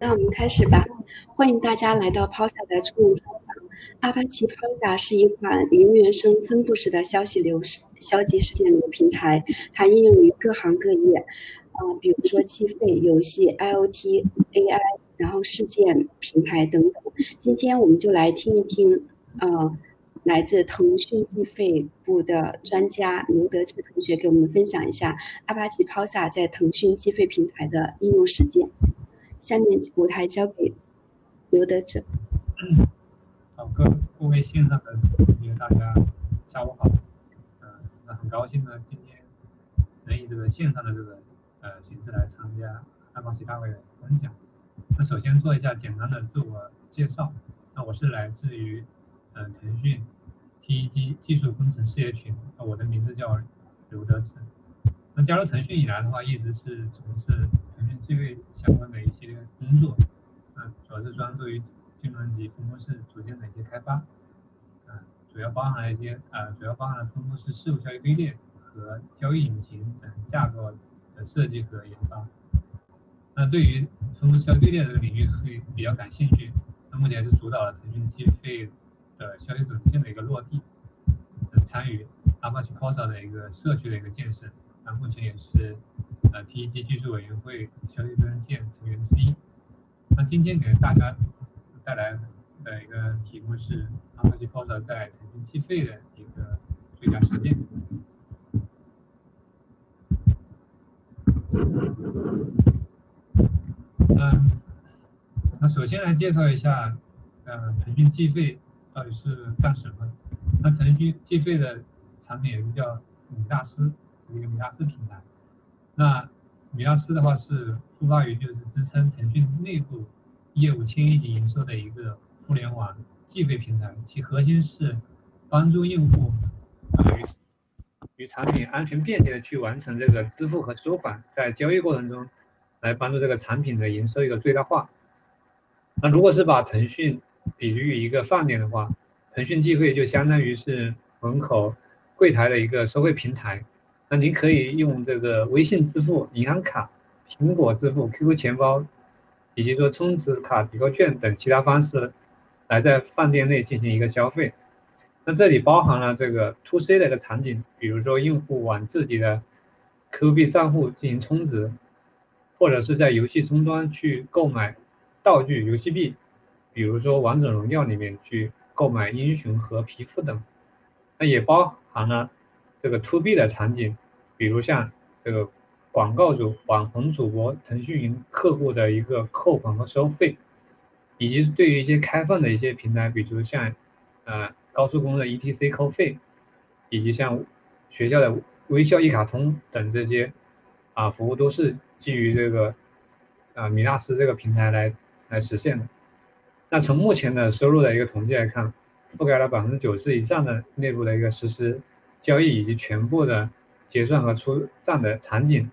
那我们开始吧，欢迎大家来到 Pulsar 的中文专访。Apache Pulsar 是一款零原生分布式的消极事件流平台，它应用于各行各业，比如说计费、游戏、IoT、AI， 然后事件平台等等。今天我们就来听一听，来自腾讯计费部的专家刘德志同学给我们分享一下 Apache Pulsar 在腾讯计费平台的应用实践。 下面舞台交给刘德志。好，各位线上的同学，大家下午好。那很高兴呢，今天能以这个线上的这个形式来参加Apache大会的分享。那首先做一下简单的自我介绍。那我是来自于腾讯 TEG 技术工程事业群，我的名字叫刘德志。那加入腾讯以来的话，一直是从事 这个相关的一些工作，主要是专注于金融及分布式组件的一些开发，主要包含了分布式事务效益队列和交易引擎等架构的设计和研发。那对于分布式效益队列这个领域会比较感兴趣，那目前是主导了腾讯计费的效益组件的一个落地，参与 Apache Pulsar 的一个社区的一个建设，那目前也是 TEG 技术委员会消息专线成员之一。那今天给大家带来的一个题目是 Apache Pulsar 在腾讯计费的一个最佳实践。那首先来介绍一下，腾讯计费到底是干什么？那腾讯计费的产品也是叫米大师，一个米大师平台。 那米大师的话是孵化于就是支撑腾讯内部业务10亿级营收的一个互联网计费平台，其核心是帮助用户与产品安全便捷的去完成这个支付和收款，在交易过程中来帮助这个产品的营收一个最大化。那如果是把腾讯比喻一个饭店的话，腾讯计费就相当于是门口柜台的一个收费平台。 那您可以用这个微信支付、银行卡、苹果支付、QQ 钱包，以及说充值卡、抵扣券等其他方式，来在饭店内进行一个消费。那这里包含了这个 To C 的一个场景，比如说用户往自己的 QB 账户进行充值，或者是在游戏终端去购买道具、游戏币，比如说《王者荣耀》里面去购买英雄和皮肤等。那也包含了 这个 To B 的场景，比如像这个广告主、网红主播、腾讯云客户的一个扣款和收费，以及对于一些开放的一些平台，比如像高速公路的 ETC 扣费，以及像学校的微笑一卡通等这些服务都是基于这个米大师这个平台来实现的。那从目前的收入的一个统计来看，覆盖了90%以上的内部的一个实施 交易以及全部的结算和出账的场景，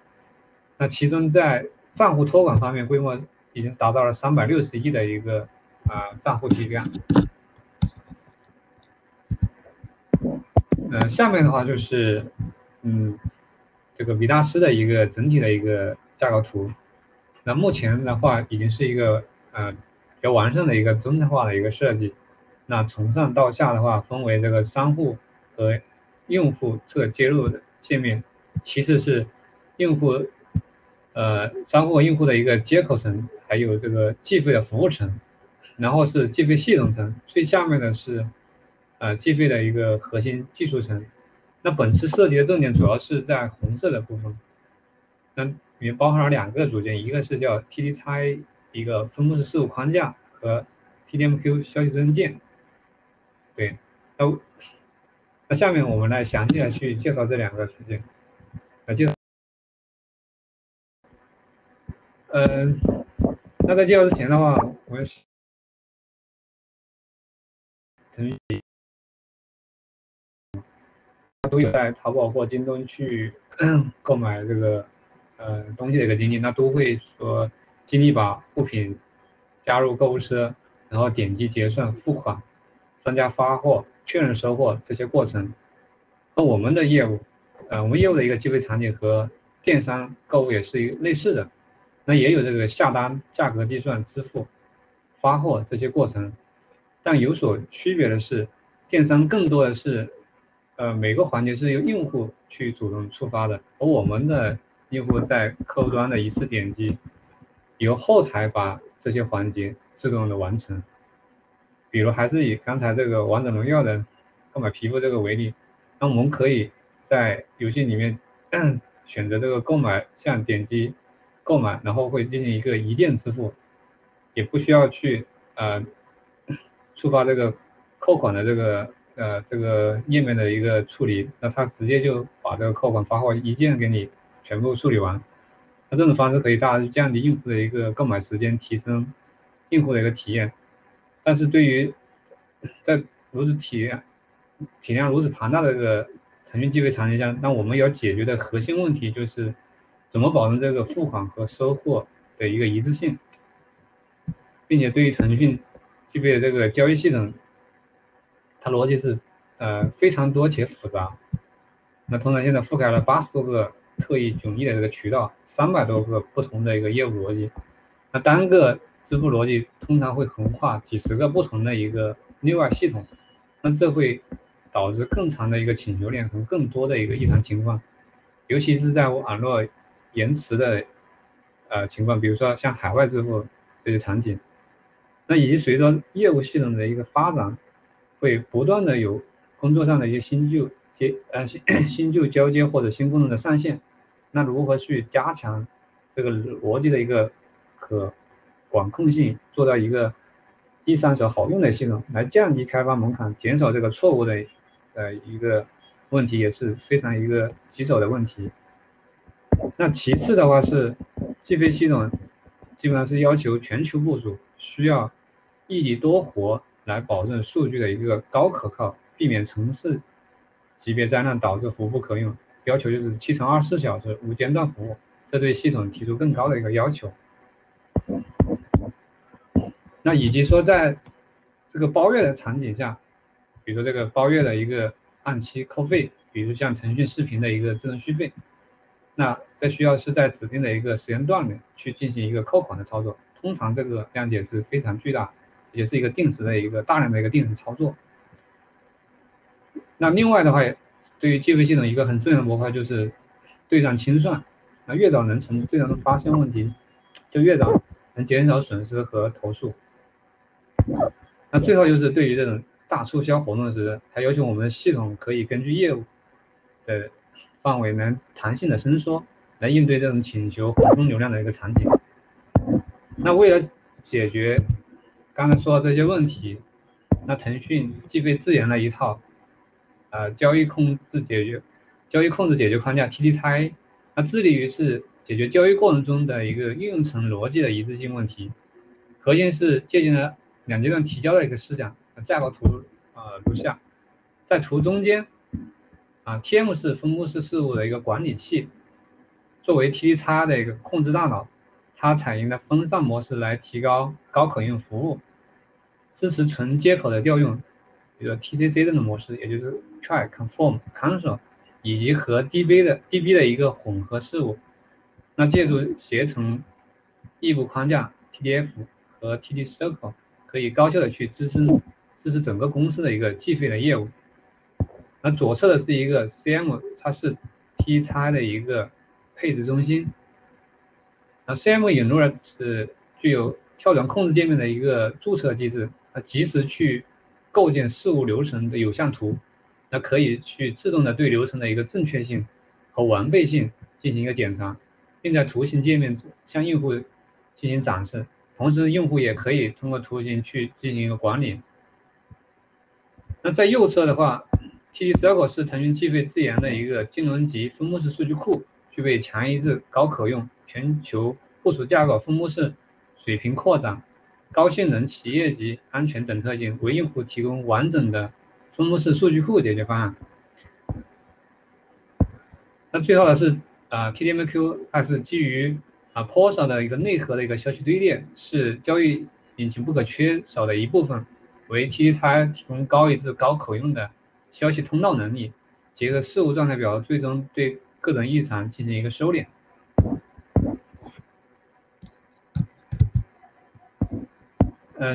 那其中在账户托管方面，规模已经达到了360亿的一个账户体量。下面的话就是这个米大师的一个整体的一个架构图。那目前的话已经是一个比较完善的一个中心化的一个设计。那从上到下的话，分为这个商户和 用户侧接入的界面，其次是商户和用户的一个接口层，还有这个计费的服务层，然后是计费系统层，最下面的是计费的一个核心技术层。那本次设计的重点主要是在红色的部分，那里面包含了2个组件，一个是叫 TDCircle 一个分布式事务框架和 TDMQ 消息增件。对，那下面我们来详细的去介绍这2个事件，那在介绍之前的话，我们都有在淘宝或京东去购买这个东西的一个经历，那都会说激励把物品加入购物车，然后点击结算、付款、商家发货、确认收货这些过程。和我们的业务，我们业务的一个计费场景和电商购物也是类似的，那也有这个下单、价格计算、支付、发货这些过程。但有所区别的是，电商更多的是，每个环节是由用户去主动触发的，而我们的用户在客户端的一次点击，由后台把这些环节自动的完成。比如还是以刚才这个王者荣耀的购买皮肤这个为例，那我们可以在游戏里面选择这个购买项，点击购买，然后会进行一个一键支付，也不需要去触发这个扣款的这个页面的一个处理，那它直接就把这个扣款发货一键给你全部处理完。那这种方式可以大大降低用户的一个购买时间，提升用户的一个体验。但是对于在如此体量如此庞大的这个腾讯计费场景下，那我们要解决的核心问题就是怎么保证这个付款和收货的一个一致性，并且对于腾讯计费的这个交易系统，它逻辑是非常多且复杂。那通常现在覆盖了80多个特异迥异的这个渠道，300多个不同的一个业务逻辑，那单个支付逻辑通常会横跨几十个不同的一个内外系统，那这会导致更长的一个请求链和更多的一个异常情况，尤其是在网络延迟的情况，比如说像海外支付这些场景。那以及随着业务系统的一个发展，会不断的有工作上的一些新旧交接或者新功能的上线，那如何去加强这个逻辑的一个可管控性，做到一个第三手好用的系统，来降低开发门槛，减少这个错误的一个问题，也是非常一个棘手的问题。那其次的话是计费系统基本上是要求全球部署，需要一体多活来保证数据的一个高可靠，避免城市级别灾难导致服务不可用，要求就是7x24小时无间断服务，这对系统提出更高的一个要求。那以及说在这个包月的场景下，比如说这个包月的一个按期扣费，比如像腾讯视频的一个自动续费，那这需要是在指定的一个时间段里去进行一个扣款的操作，通常这个量级是非常巨大，也是一个定时的一个大量的一个定时操作。那另外的话，对于计费系统一个很重要的模块就是对账清算，那越早能从对账中发现问题，就越早能减少损失和投诉。那最后就是对于这种大促销活动时，还要求我们的系统可以根据业务的范围能弹性的伸缩，来应对这种请求活动流量的一个场景。那为了解决刚才说的这些问题，那腾讯计费自研了一套交易控制解决框架 TDCircle， 那致力于是解决交易过程中的一个应用层逻辑的一致性问题，核心是借鉴了两阶段提交的一个思想。架构图如下，在图中间TM 是分布式事务的一个管理器，作为 TDCircle 的一个控制大脑，它采用了分散模式来提高高可用服务，支持纯接口的调用，比如说 TCC 这种模式，也就是 Try、Conform、Cancel， 以及和 DB 的一个混合事务。那借助携程异步框架 TDF 和 TDCircle， 可以高效的去支持整个公司的一个计费的业务。那左侧的是一个 CM， 它是 TDCircle 的一个配置中心。那 CM 引入了具有跳转控制界面的一个注册机制，它及时去构建事务流程的有向图，那可以去自动的对流程的一个正确性和完备性进行一个检查，并在图形界面向用户进行展示，同时用户也可以通过图形去进行一个管理。那在右侧的话 ，TDCircle 是腾讯计费自研的一个金融级分布式数据库，具备强一致、高可用、全球部署架构、分布式水平扩展、高性能、企业级、安全等特性，为用户提供完整的分布式数据库解决方案。那最后的是TDMQ， 它是基于 Pulsar 的一个内核的一个消息堆叠，是交易引擎不可缺少的一部分，为 TDS 提供高一致、高可用的消息通道能力，结合事务状态表，最终对各种异常进行一个收敛。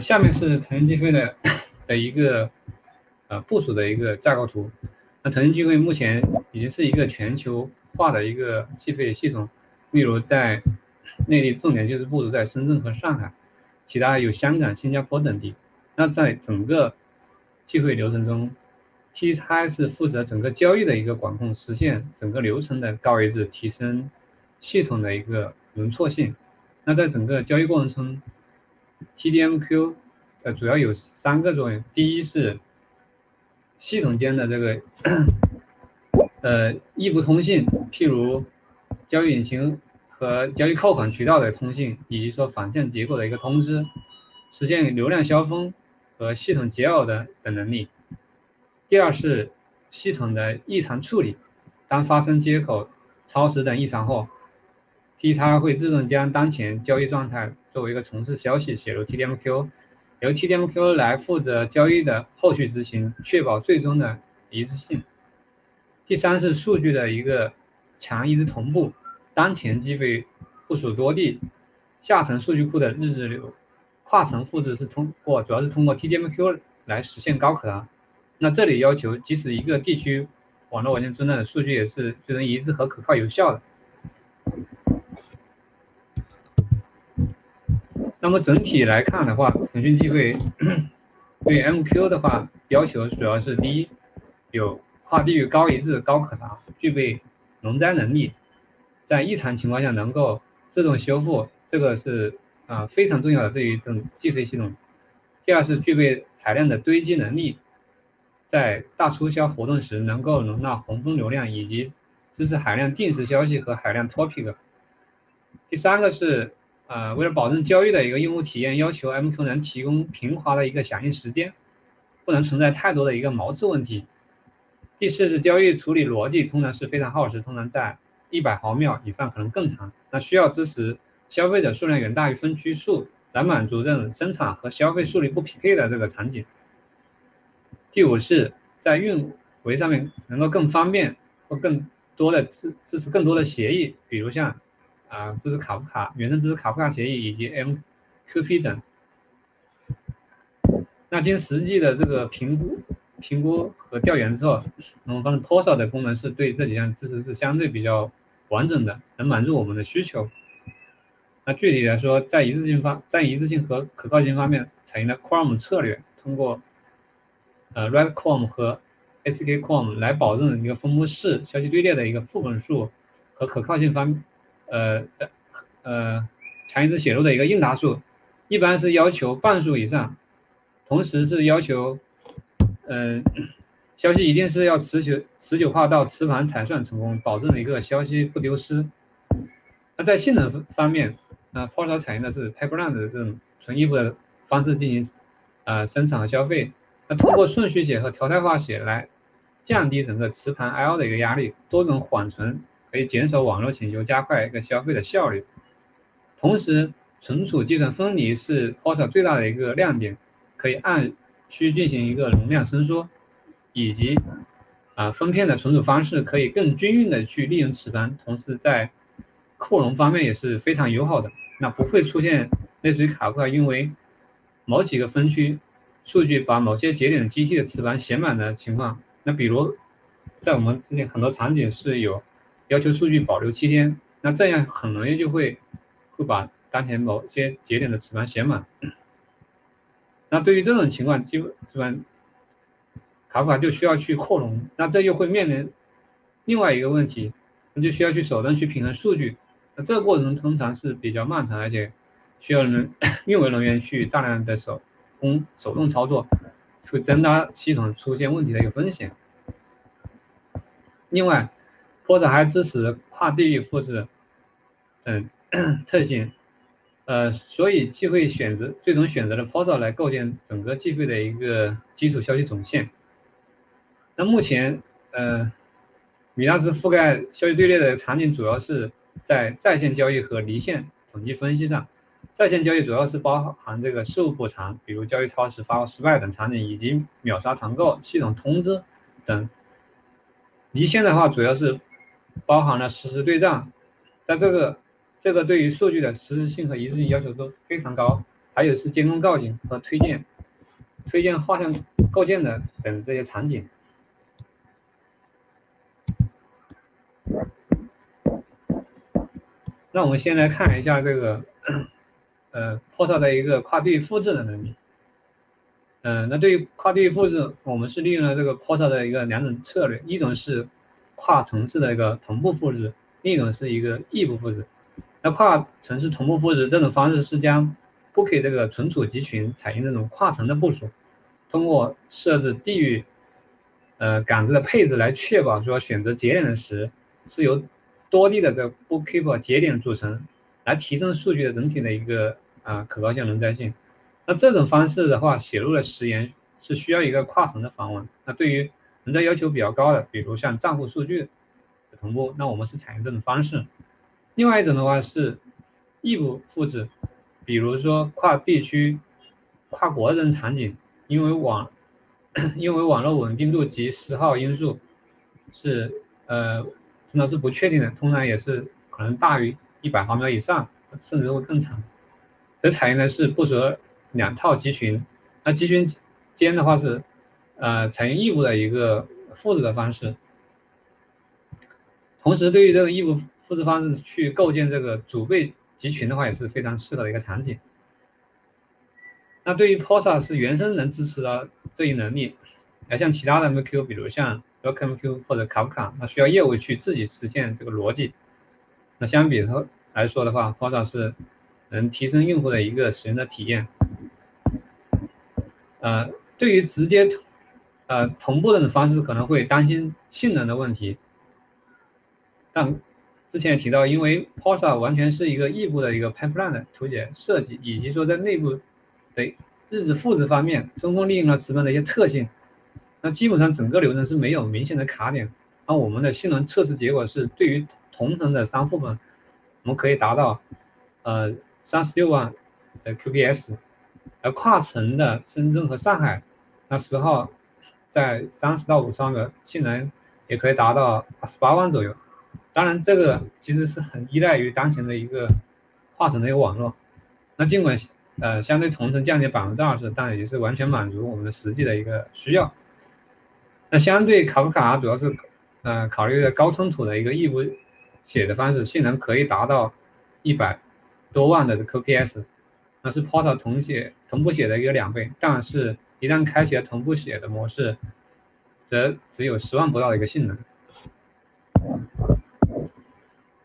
下面是腾讯机会的一个部署的一个架构图。那腾讯机会目前已经是一个全球化的一个计费系统，例如在内地重点就是部署在深圳和上海，其他有香港、新加坡等地。那在整个计费流程中 ，TDS 是负责整个交易的一个管控，实现整个流程的高一致，提升系统的一个容错性。那在整个交易过程中，TDMQ 主要有三个作用，第一是系统间的这个异步通信，譬如交易引擎和交易扣款渠道的通信，以及说返现结果的一个通知，实现流量削峰和系统解耦的能力。第二是系统的异常处理，当发生接口、超时等异常后， TDS 会自动将当前交易状态作为一个重试消息写入 TDMQ， 由 TDMQ 来负责交易的后续执行，确保最终的一致性。第三是数据的一个强一致同步，当前机被部署多地下层数据库的日志流跨层复制是主要是通过 TDMQ 来实现高可查。那这里要求即使一个地区网络文件中的数据也是最终一致和可靠有效的。那么整体来看的话，腾讯机会对 MQ 的话要求主要是第一，有跨地域高一致、高可查，具备容灾能力，在异常情况下能够自动修复，这个是非常重要的对于这种计费系统。第二是具备海量的堆积能力，在大促销活动时能够容纳红枫流量，以及支持海量定时消息和海量 topic。第三个是为了保证交易的一个用户体验，要求 MQ 能提供平滑的一个响应时间，不能存在太多的一个毛刺问题。第四是交易处理逻辑通常是非常耗时，通常在100毫秒以上，可能更长。那需要支持消费者数量远大于分区数，来满足这种生产和消费数量不匹配的这个场景。第五是在运维上面能够更方便或更多的支持更多的协议，比如像支持卡夫卡，原生支持卡夫卡协议以及 MQP 等。那经实际的这个评估和调研之后，我们发现 Pulsar 的功能是对这几项支持是相对比较完整的，能满足我们的需求。那具体来说，在一致性和可靠性方面，采用了 Quorum 策略，通过Write Quorum 和 SK Quorum 来保证一个分布式消息队列的一个副本数和可靠性方面。强一致写入的一个应答数，一般是要求半数以上，同时是要求，消息一定是要持久化到磁盘才算成功，保证一个消息不丢失。那在性能方面，Pulsar 采用的是 pipeline 的这种纯依附的方式进行生产和消费，那通过顺序写和条态化写来降低整个磁盘 I/O 的一个压力，多种缓存。可以减少网络请求，加快一个消费的效率。同时，存储计算分离是 Pulsar 最大的一个亮点，可以按需进行一个容量伸缩，以及分片的存储方式可以更均匀的去利用磁盘，同时在扩容方面也是非常友好的。那不会出现类似于卡夫卡因为某几个分区数据把某些节点机器的磁盘写满的情况。那比如在我们之前很多场景是有。要求数据保留7天，那这样很容易就会把当前某些节点的磁盘写满。那对于这种情况，基本卡夫卡就需要去扩容，那这又会面临另外一个问题，那就需要去手动去平衡数据。那这个过程通常是比较漫长，而且需要运维人员去大量的手动操作，会增大系统出现问题的一个风险。另外。Pulsar 还支持跨地域复制等特性，所以计费最终选择了 Pulsar 来构建整个计费的一个基础消息总线。那目前，米拉斯覆盖消息队列的场景主要是在在线交易和离线统计分析上，在线交易主要是包含这个事务补偿，比如交易超时、发货失败等场景，以及秒杀团购、系统通知等。离线的话，主要是包含了实时对账，在这个对于数据的实时性和一致性要求都非常高。还有是监控告警和推荐画像构建的等这些场景。那我们先来看一下这个Pulsar 的一个跨地域复制的能力。那对于跨地域复制，我们是利用了这个 Pulsar 的一个两种策略，一种是跨城市的一个同步复制，另一种是一个异步复制。那跨城市同步复制这种方式是将 Bookie 这个存储集群采用这种跨城的部署，通过设置地域感知的配置来确保说选择节点时是由多地的这个 Bookkeeper 节点组成，来提升数据的整体的一个可靠性、能摘性。那这种方式的话，写入的时延是需要一个跨层的访问。那对于能摘要求比较高的，比如像账户数据的同步，那我们是采用这种方式。另外一种的话是异步复制，比如说跨地区、跨国人场景，因为网络稳定度及时耗因素是通常是不确定的，通常也是可能大于100毫秒以上，甚至会更长。这采用的是部署两套集群，那集群间的话是采用异步的一个复制的方式。同时，对于这个异步复制方式去构建这个主被集群的话，也是非常适合的一个场景。那对于 Pulsar 是原生能支持的这一能力，而像其他的 MQ， 比如像 RocketMQ 或者 Kafka， 那需要业务去自己实现这个逻辑。那相比来说的话 ，Pulsar 是能提升用户的一个使用的体验。对于直接同步的方式，可能会担心性能的问题。但之前也提到，因为 Pulsar 完全是一个异步的一个 pipeline 的图解设计，以及说在内部的日志复制方面，充分利用了直奔的一些特性。那基本上整个流程是没有明显的卡点，那我们的性能测试结果是对于同城的商户们，我们可以达到36万的 QPS， 而跨城的深圳和上海，那时候在30到50万个性能也可以达到28万左右。当然，这个其实是很依赖于当前的一个跨城的一个网络。那尽管相对同城降低20%，但也是完全满足我们的实际的一个需要。那相对卡夫卡主要是考虑了高冲突的一个异步写的方式，性能可以达到100多万的 QPS， 那是 Pulsar 同步写的一个2倍，但是一旦开启了同步写的模式，则只有10万不到的一个性能。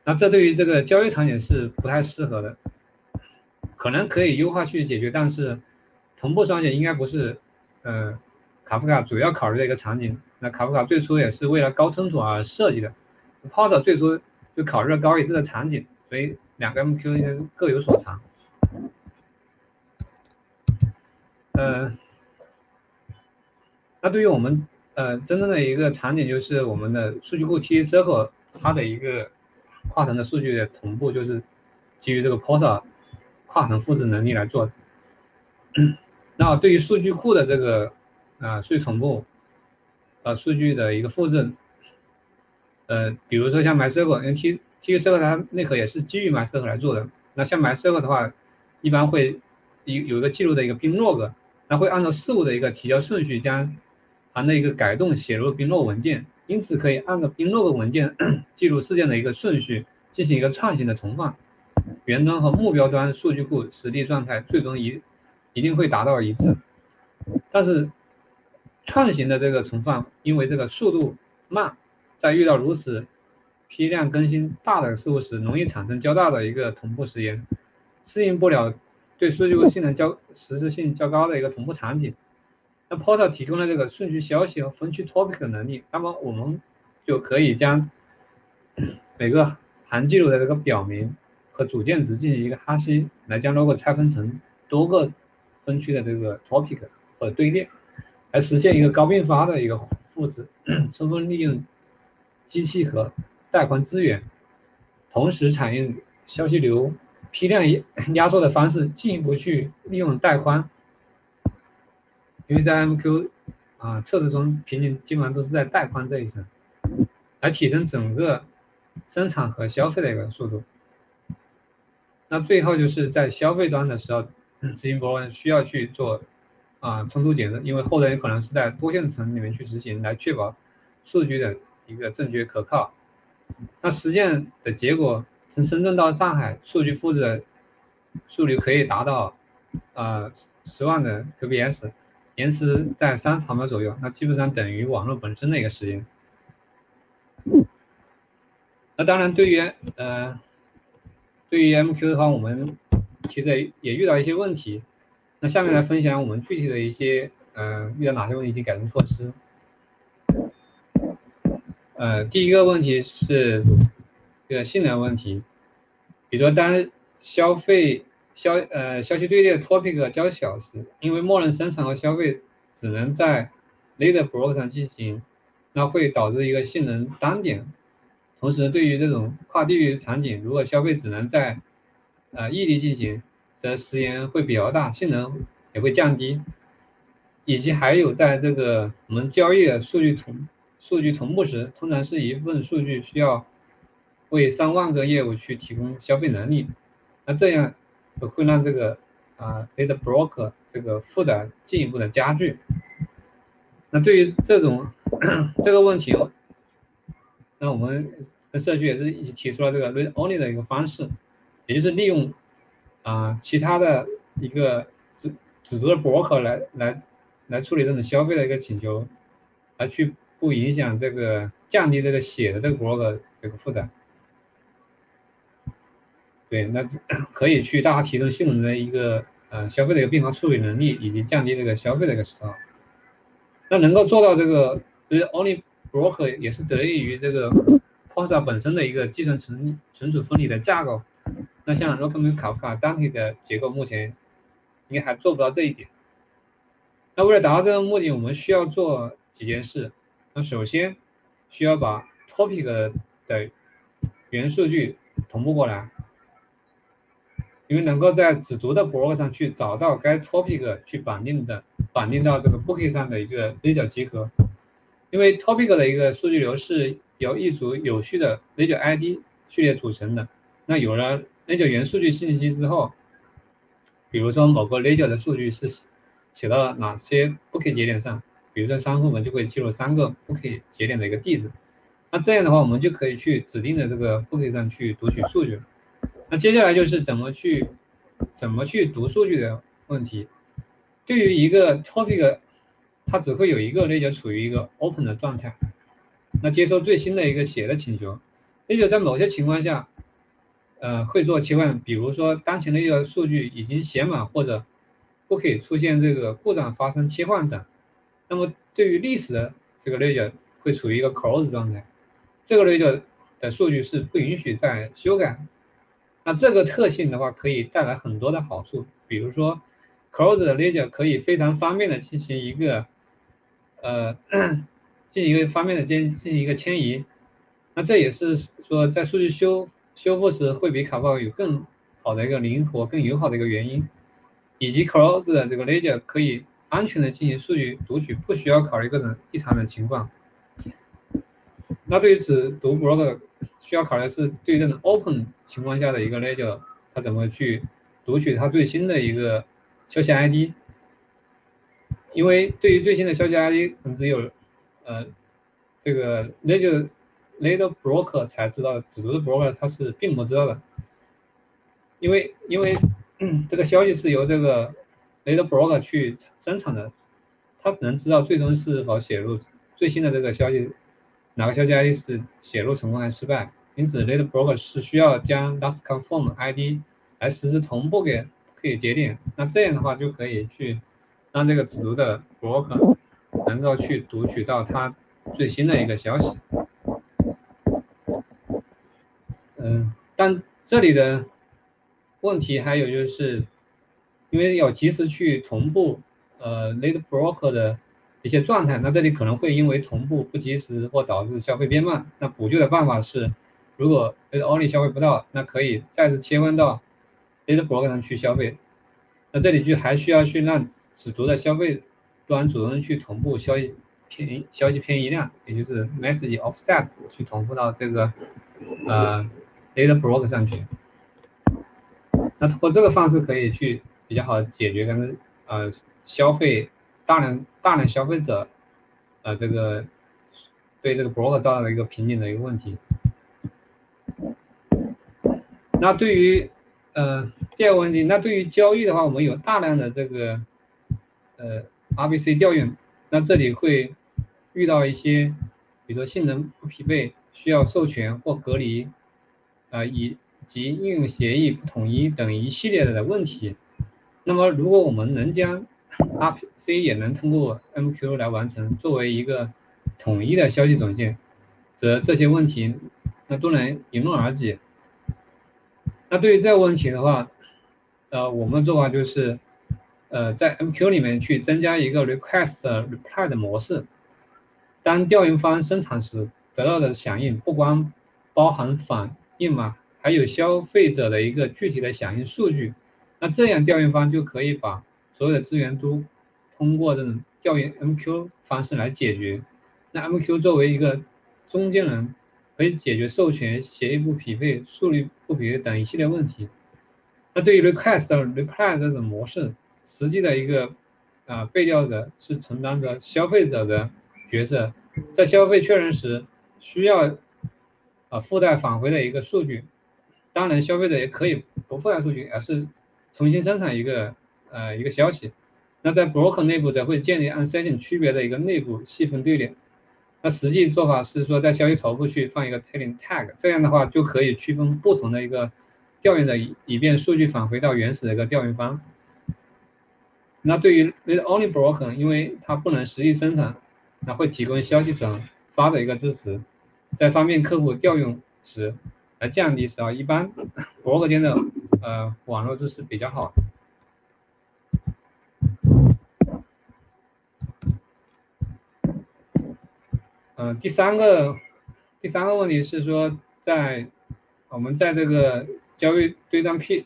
那这对于这个交易场景是不太适合的，可能可以优化去解决，但是同步双写应该不是卡夫卡主要考虑的一个场景。那卡夫卡最初也是为了高冲突而设计的， Pulsar 最初就考虑了高一致的场景，所以两个 MQ 应该是各有所长。那对于我们真正的一个场景，就是我们的数据库 TDCircle， 它的一个跨层的数据的同步，就是基于这个 Pulsar 跨层复制能力来做的。那对于数据库的这个数据同步，数据的一个复制，比如说像 MySQL， 因为 TDCircle 它内核也是基于 MySQL 来做的。那像 MySQL 的话，一般会有一个记录的一个 binlog， 那会按照事务的一个提交顺序将行的一个改动写入 binlog 文件，因此可以按照 binlog 文件记录事件的一个顺序进行一个串行的重放，原端和目标端数据库实例状态最终一定会达到一致，但是串行的这个重放，因为这个速度慢，在遇到如此批量更新大的事务时，容易产生较大的一个同步时延，适应不了对数据库性能实时性较高的一个同步场景。那 Pulsar 提供了这个顺序消息和分区 topic 的能力，那么我们就可以将每个行记录的这个表名和组件值进行一个哈希，来将 log 拆分成多个分区的这个 topic 和队列，来实现一个高并发的一个复制，充分利用机器和带宽资源。同时产生消息流批量压缩的方式，进一步去利用带宽。因为在 MQ 测试中，瓶颈基本上都是在带宽这一层，来提升整个生产和消费的一个速度。那最后就是在消费端的时候，执行部门需要去做冲突检测，因为后端可能是在多线程里面去执行，来确保数据的一个正确可靠。 那实践的结果，从深圳到上海，数据复制的速率可以达到10万的 QPS， 延迟在30毫秒左右，那基本上等于网络本身的一个时间。那当然，对于 MQ 的话，我们其实也遇到一些问题。那下面来分享我们具体的一些遇到哪些问题及改进措施。 第一个问题是这个性能问题，比如说当消息队列 topic 较小时，因为默认生产和消费只能在 Ledger block 上进行，那会导致一个性能单点。同时，对于这种跨地域场景，如果消费只能在异地进行，则时延会比较大，性能也会降低。以及还有在这个我们交易的数据同步时，通常是一份数据需要为3万个业务去提供消费能力，那这样会让这个data block 这个负载进一步的加剧。那对于这个问题，那我们跟社区也是一起提出了这个 read only 的一个方式，也就是利用其他的一个只读的 block 来处理这种消费的一个请求，来去。 不影响这个降低这个写的这个 block 这个负载，对，那可以去大大提升性能的一个消费的一个并行处理能力，以及降低这个消费的一个时长。那能够做到这个 only block 也是得益于这个 Pulsar 本身的一个计算存储分离的架构。那像 RocketMQ、Kafka 单体的结构目前应该还做不到这一点。那为了达到这个目的，我们需要做几件事。 那首先需要把 topic 的元数据同步过来，因为能够在只读的 block 上去找到该 topic 去绑定到这个 Bookie 上的一个 Ledger 集合，因为 topic 的一个数据流是由一组有序的 Ledger ID 序列组成的。那有了 Ledger 元数据信息之后，比如说某个 Ledger 的数据是写到了哪些 Bookie 节点上。 比如说商户，我们就会记录3个 Bookie 节点的一个地址。那这样的话，我们就可以去指定的这个 Bookie 上去读取数据。那接下来就是怎么去读数据的问题。对于一个 topic， 它只会有一个 Ledger 处于一个 open 的状态，那接收最新的一个写的请求。Ledger 在某些情况下，会做切换，比如说当前的一个数据已经写满，或者 Bookie 出现这个故障发生切换等。 那么对于历史的这个 Ledger 会处于一个 close 状态，这个 Ledger 的数据是不允许再修改。那这个特性的话，可以带来很多的好处，比如说 close 的 Ledger 可以非常方便的进行一个迁移。那这也是说在数据修复时会比卡包有更好的一个灵活、更友好的一个原因，以及 close 的这个 Ledger 可以。 安全的进行数据读取，不需要考虑各种异常的情况。那对于只读 block 需要考虑的是，对于这种 open 情况下的一个 Ledger， 它怎么去读取它最新的一个消息 ID？ 因为对于最新的消息 ID， 可能只有这个 Ledger block 才知道，只读的 block 它是并不知道的，因为这个消息是由这个。 Ledger block 去生产的，它能知道最终是否写入最新的这个消息，哪个消息 ID 是写入成功还是失败。因此 ，Ledger block 是需要将 last confirm ID 来实时同步给节点。那这样的话，就可以去让这个只读的 block 能够去读取到它最新的一个消息。但这里的问题还有就是。 因为要及时去同步Ledger block 的一些状态，那这里可能会因为同步不及时或导致消费变慢。那补救的办法是如果 only 消费不到，那可以再次切换到 data block 上去消费。那这里就还需要去让只读的消费端主动地去同步消息偏移量，也就是 message offset 去同步到这个data block 上去。那通过这个方式可以去比较好解决跟大量消费者这个对这个 block 到了一个瓶颈的一个问题。那对于第二个问题，那对于交易的话，我们有大量的这个RPC 调用，那这里会遇到一些，比如说性能不匹配，需要授权或隔离以及应用协议不统一等一系列的问题。那么如果我们能将 RPC 也能通过 MQ 来完成，作为一个统一的消息总线，则这些问题那都能迎刃而解。那对于这个问题的话，我们做法就是，在 MQ 里面去增加一个 Request Reply 的模式，当调用方生产时得到的响应不光包含反应码，还有消费者的一个具体的响应数据。那这样调用方就可以把所有的资源都通过这种调用 MQ 方式来解决。那 MQ 作为一个中间人，可以解决授权、协议不匹配、速率不匹配等一系列问题。那对于 request reply 这种模式，实际的一个被调者是承担着消费者的角色，在消费确认时需要附带返回的一个数据。当然，消费者也可以不附带数据，而是重新生产一个消息。那在 broker 内部则会建立按 session 区别的一个内部细分对点。那实际做法是说，在消息头部去放一个 tailing tag， 这样的话就可以区分不同的一个调用的，以便数据返回到原始的一个调用方。那对于 only broker， 因为它不能实际生产，那会提供消息转发的一个支持，在方便客户调用时来降低一般 broker 间的网络支持比较好。第三个问题是说，在我们在这个交易对账批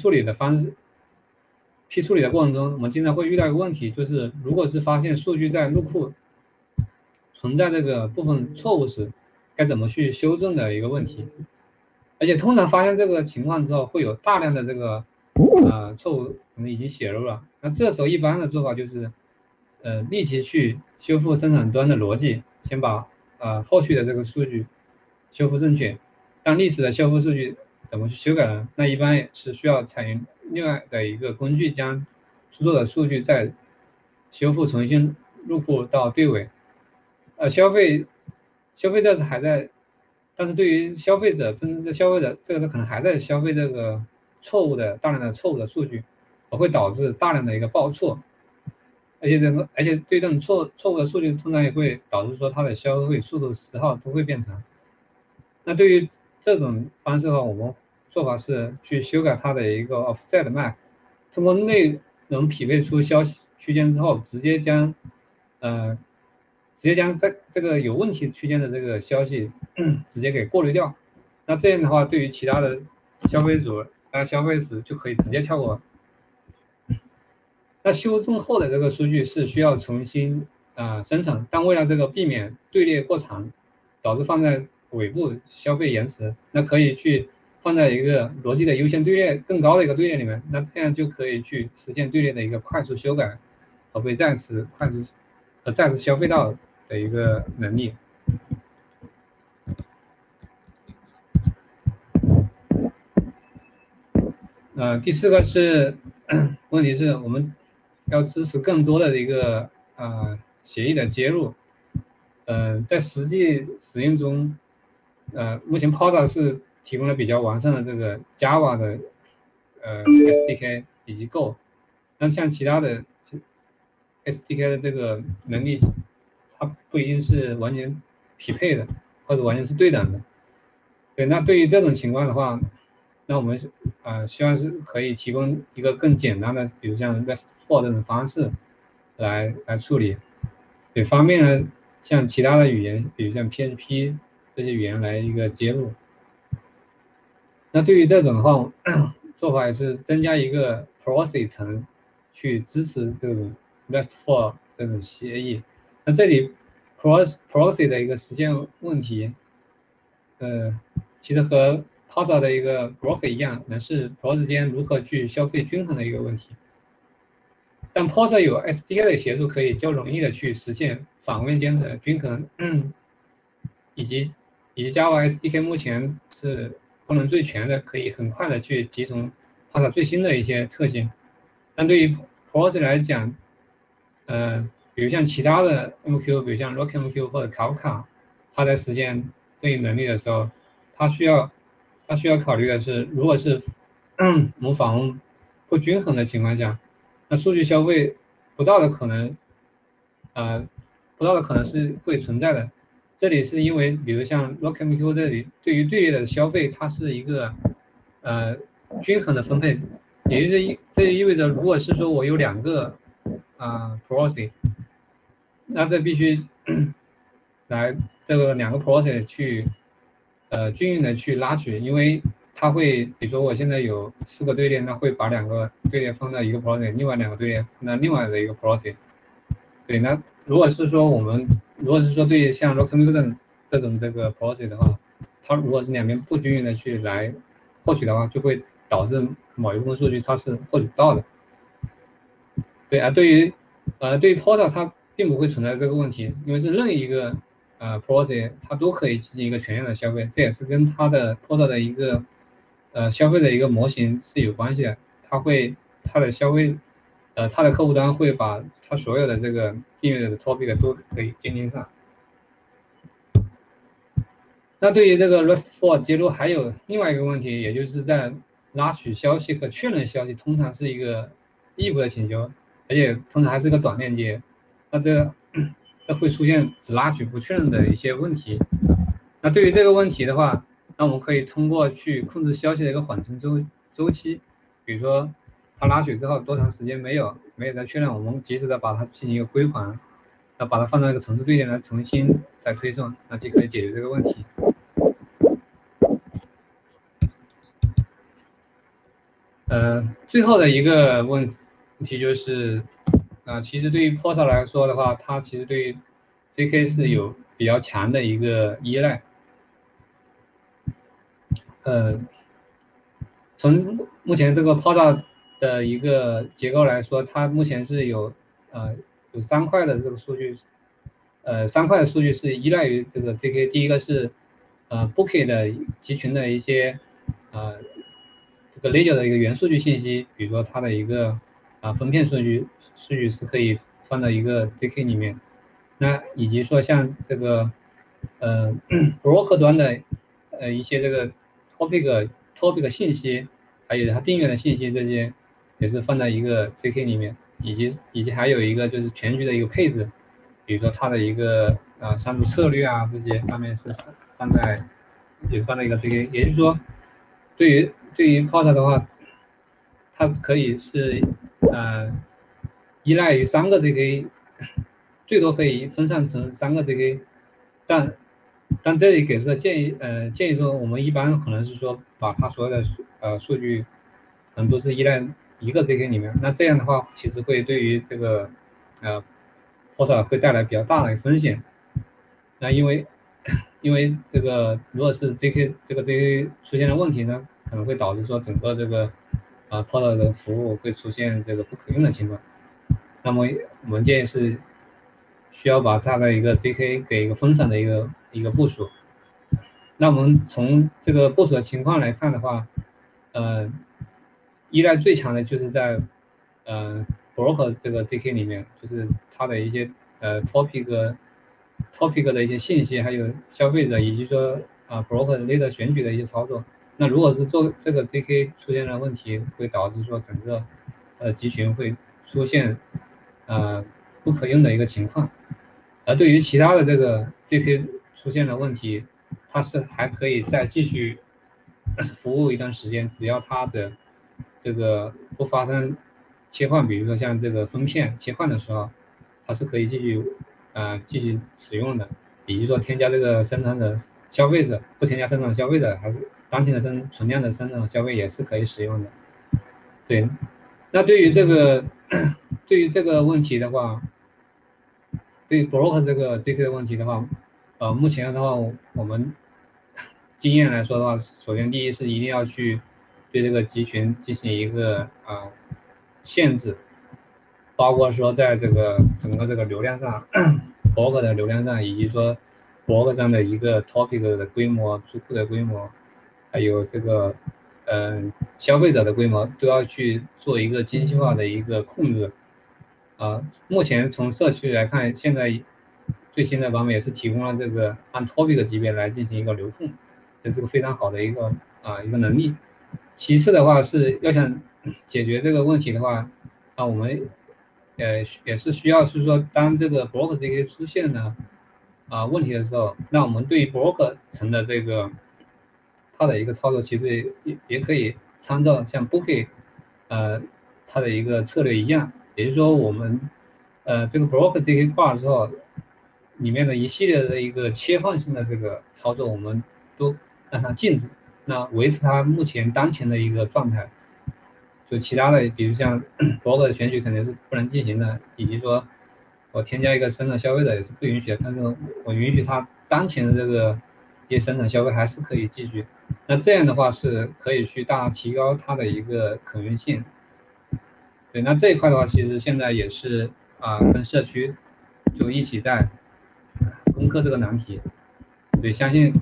处理的过程中，我们经常会遇到一个问题，就是如果是发现数据在入库存在这个部分错误时，该怎么去修正的一个问题。而且通常发现这个情况之后，会有大量的这个错误可能已经写入了。那这时候一般的做法就是立即去修复生产端的逻辑，先把后续的这个数据修复正确。但历史的修复数据怎么去修改呢？那一般也是需要采用另外的一个工具，将出错的数据再修复，重新入库到对尾。消费者还在，但是对于真正的消费者，这个可能还在消费这个大量的错误的数据，会导致大量的一个报错。而且对这种错误的数据，通常也会导致说它的消费速度时耗都会变长。那对于这种方式的话，我们做法是去修改它的一个 offset map， 通过内容匹配出消息区间之后，直接将这个有问题区间的这个消息直接给过滤掉。那这样的话，对于其他的消费者来消费时，就可以直接跳过。那修正后的这个数据是需要重新生成，但为了这个避免队列过长，导致放在尾部消费延迟，那可以去放在一个逻辑的优先队列更高的一个队列里面，那这样就可以去实现队列的一个快速修改和被再次消费到的一个能力。第四个是问题是我们要支持更多的一个协议的接入。在实际使用中，目前 Pulsar 是提供了比较完善的这个 Java 的SDK 以及 Go， 但像其他的 SDK 的这个能力，它不一定是完全匹配的，或者完全是对等的。对，那对于这种情况的话，那我们希望是可以提供一个更简单的，比如像 RESTful 这种方式来处理，也方便了像其他的语言，比如像 PHP 这些语言来一个接入。那对于这种的话，做法也是增加一个 proxy 层去支持这种 RESTful 这种协议。那这里 proxy 的一个实现问题，其实和 Pulsar 的一个 block 一样，那是 proxy 间如何去消费均衡的一个问题。但 Pulsar 有 SDK 的协助，可以较容易的去实现访问间的均衡，以及 Java SDK 目前是功能最全的，可以很快的去集成 Pulsar 最新的一些特性。但对于 Pulsar 来讲，比如像其他的 MQ， 比如像 RocketMQ 或者 Kafka， 它在实现对应能力的时候，它需要考虑的是，如果是无访问不均衡的情况下，那数据消费不到的可能是会存在的。这里是因为，比如像 RocketMQ 这里对于队列的消费，它是一个均衡的分配，也就是这意味着，如果是说我有两个proxy， 那这必须来这个两个 proxy 去均匀的去拉取，因为它会，比如说我现在有四个队列，那会把两个队列放在一个 proxy， 另外两个队列放在另外的一个 proxy。对，那如果是说对像 RocketMQ 这种这个 proxy 的话，它如果是两边不均匀的去来获取的话，就会导致某一部分数据它是获取不到的。对啊，对于 Pulsar 它并不会存在这个问题，因为是任意一个proxy 它都可以进行一个全面的消费，这也是跟它的 Pulsar 的一个消费的一个模型是有关系的，它的客户端会把它所有的这个订阅的 topic 都可以接进上。那对于这个 RESTful 接入还有另外一个问题，也就是在拉取消息和确认消息通常是一个异步的请求，而且通常还是个短链接，那这会出现只拉取不确认的一些问题。那对于这个问题的话，那我们可以通过去控制消息的一个缓存周期，比如说它拉取之后多长时间没有再确认，我们及时的把它进行一个归还，那把它放到一个程式对点来重新再推送，那就可以解决这个问题。最后的一个问题就是，其实对于 Pulsar 来说的话，它其实对于 ZK 是有比较强的一个依赖。从目前这个 Pulsar 的一个结构来说，它目前是有三块的这个数据，三块的数据是依赖于这个 ZK。第一个是Bookie 的集群的一些这个 Ledger 的一个元数据信息，比如说它的一个分片数据是可以放到一个 ZK 里面，那以及说像这个Broker 端的一些这个 topic 信息，还有它订阅的信息，这些也是放在一个 ZK 里面，以及还有一个就是全局的一个配置，比如说它的一个删除策略啊，这些方面是放在一个 ZK。 也就是说，对于 Pulsar 的话，它可以是依赖于三个 ZK， 最多可以分散成三个 ZK， 但这里给出的建议说，我们一般可能是说把它所有的数据可能都是依赖一个 ZK 里面，那这样的话其实会对于这个Pulsar 会带来比较大的风险。那因为这个如果是 ZK 出现了问题呢，可能会导致说整个这个Pulsar 的服务会出现这个不可用的情况。那么我们建议是需要把它的一个 ZK 给一个分散的一个部署。那我们从这个部署的情况来看的话，依赖最强的就是在Broker 这个 ZK 里面，就是它的一些topic 的一些信息，还有消费者以及说Broker 类的选举的一些操作。那如果是做这个 ZK 出现了问题，会导致说整个集群会出现不可用的一个情况。而对于其他的这个 ZK 出现了问题，它是还可以再继续服务一段时间，只要它的这个不发生切换，比如说像这个分片切换的时候，它是可以继续使用的。以及说添加这个生产者消费者，不添加生产者消费者还是当前的存量的生成和消费也是可以使用的。对，那对于这个问题的话，对于 block 这个 ZK 的问题的话，目前的话我们经验来说的话，首先第一是一定要去对这个集群进行一个限制，包括说在这个整个这个流量上 block 的流量上，以及说 block 上的一个 topic 的规模、租户的规模，还有这个消费者的规模，都要去做一个精细化的一个控制。目前从社区来看，现在最新的版本也是提供了这个按 topic 级别来进行一个流控，这是个非常好的一个能力。其次的话是要想解决这个问题的话，我们也是需要是说，当这个 block 这些出现呢问题的时候，那我们对于 block 层的这个它的一个操作，其实也可以参照像 Bookie 它的一个策略一样，也就是说我们这个 block 这一块之后里面的一系列的一个切换性的这个操作，我们都让它禁止，那维持它目前当前的一个状态。就其他的，比如像 block 的选取肯定是不能进行的，以及说我添加一个生产消费者也是不允许的，但是我允许它当前的这个一些生产消费还是可以继续。那这样的话是可以去大大提高它的一个可用性。对，那这一块的话，其实现在也是跟社区就一起在攻克这个难题。对，相信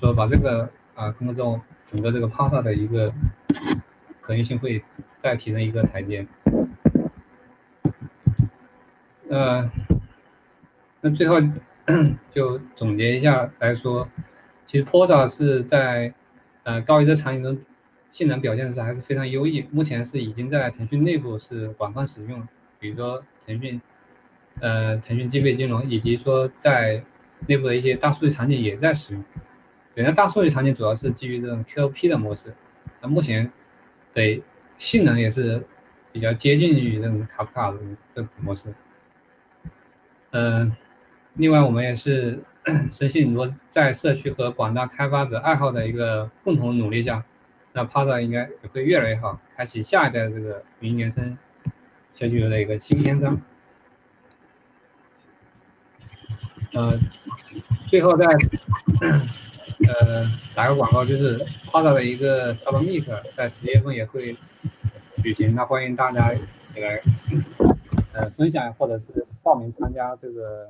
说把这个攻克之后，整个这个 Pulsar 的一个可用性会再提升一个台阶。那最后就总结一下来说，其实 Pulsar 是在高级的场景中性能表现是还是非常优异，目前是已经在腾讯内部是广泛使用，比如说腾讯计费金融，以及说在内部的一些大数据场景也在使用。原来大数据场景主要是基于这种 KOP 的模式，那目前对性能也是比较接近于这种 Kafka 的这种模式。另外我们也是深信，如果在社区和广大开发者爱好的一个共同努力下，那 Pulsar 应该也会越来越好，开启下一代这个云原生社区的一个新篇章。最后再打个广告，就是 Pulsar 的一个 Submit 在10月份也会举行，那欢迎大家也来分享或者是报名参加这个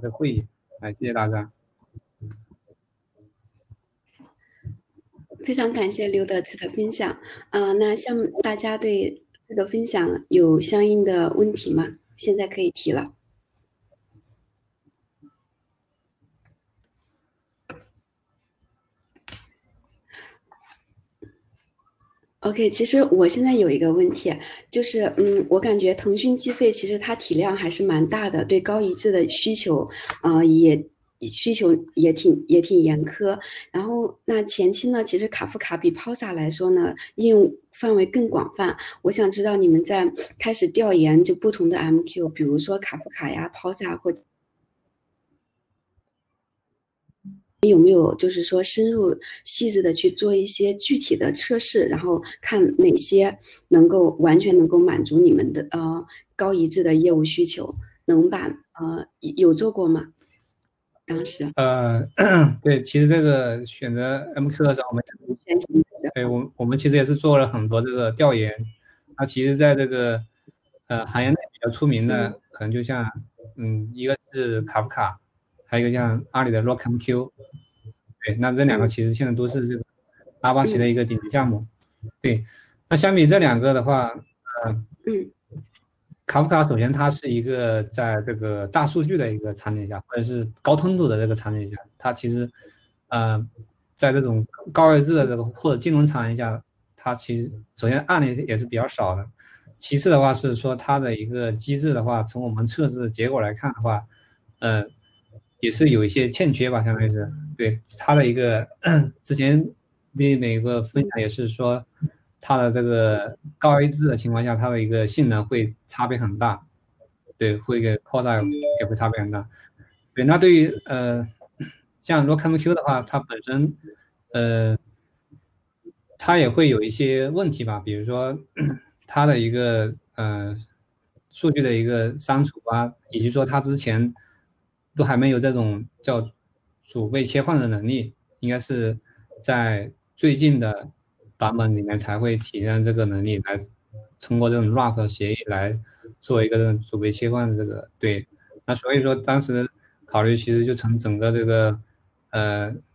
这个会议。来，谢谢大家。非常感谢刘德慈的分享那像大家对这个分享有相应的问题吗？现在可以提了。OK， 其实我现在有一个问题，就是我感觉腾讯计费其实它体量还是蛮大的，对高一致的需求也挺严苛。然后那前期呢，其实卡夫卡比 Pulsar 来说呢，应用范围更广泛。我想知道你们在开始调研就不同的 MQ， 比如说卡夫卡呀、Pulsar 或者有没有就是说深入细致的去做一些具体的测试，然后看哪些能够完全能够满足你们的高一致的业务需求，能把有做过吗？当时对，其实这个选择 MQ 的时候，我们其实也是做了很多这个调研。那其实在这个行业内比较出名的，可能就像一个是卡夫卡，还有一个像阿里的 RocketMQ。 对，那这两个其实现在都是这个阿巴奇的一个顶级项目。对，那相比这两个的话，卡夫卡首先它是一个在这个大数据的一个场景下，或者是高通度的这个场景下，它其实在这种高位置的这个或者金融场景下，它其实首先案例也是比较少的。其次的话是说它的一个机制的话，从我们测试结果来看的话，也是有一些欠缺吧，相当于是。对，它的一个之前每个分享也是说，它的这个高一致的情况下，它的一个性能会差别很大，对，会给 Pulsar 也会差别很大。对，那对于像 RocketMQ 的话，它本身它也会有一些问题吧，比如说它的一个数据的一个删除啊，以及说它之前都还没有这种叫主被切换的能力，应该是在最近的版本里面才会体现这个能力，来通过这种 raft 协议来做一个这种主被切换的这个。对，那所以说当时考虑其实就从整个这个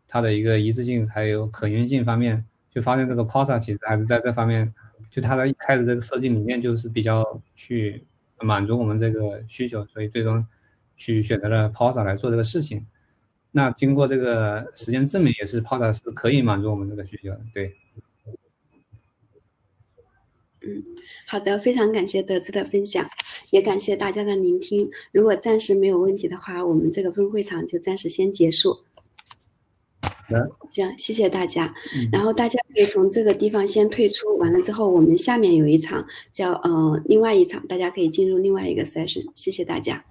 它的一个一致性还有可运性方面，就发现这个 Pulsar 其实还是在这方面，就它的一开始这个设计理念就是比较去满足我们这个需求，所以最终去选择了 Pulsar 来做这个事情。那经过这个实践证明，也是 Pulsar 是可以满足我们这个需求的。对。好的，非常感谢德资的分享，也感谢大家的聆听。如果暂时没有问题的话，我们这个分会场就暂时先结束。行，谢谢大家。然后大家可以从这个地方先退出，完了之后我们下面有一场叫另外一场，大家可以进入另外一个 session。谢谢大家。